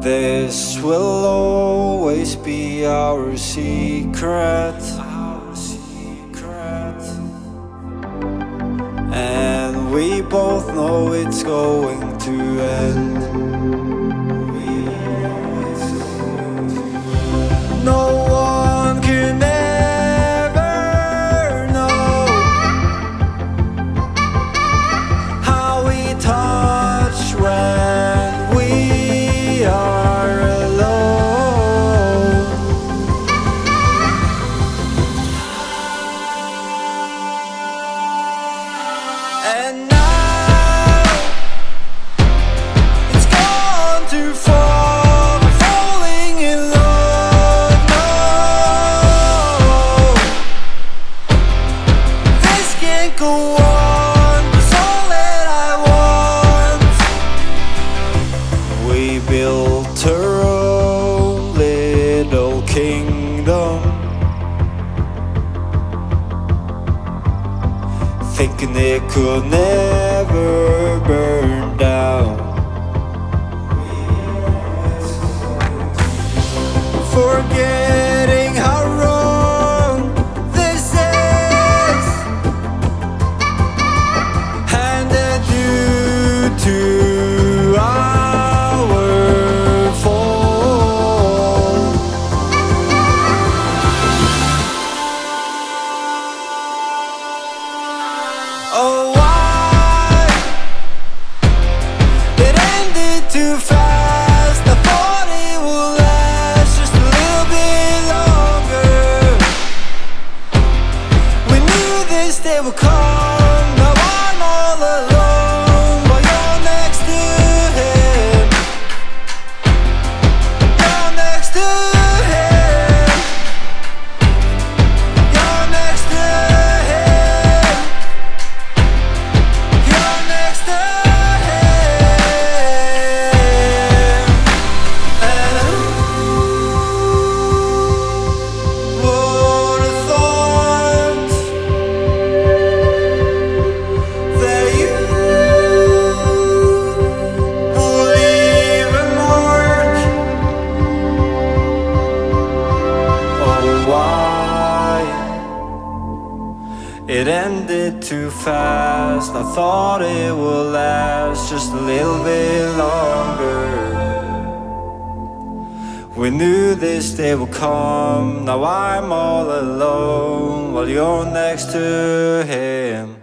This will always be our secret, and we both know it's going to end. No one can ever know how we touch when we are alone. And now it's gone too far. We're falling in love. No, this can't go on. It's all that I want. We built our own little kingdom, thinking it could never burn down. Forgetting how wrong this is, handed you to our fall. Oh, why it ended too fast. I thought it would last just a little bit longer. We knew this day would come. Now I'm all alone while you're next to him. You're next to him. You're next to him. You're next to him. And who would have thought that you would even work? Oh, why it ended too fast. I thought it would last just a little bit longer. We knew this day would come. Now I'm all alone while you're next to him.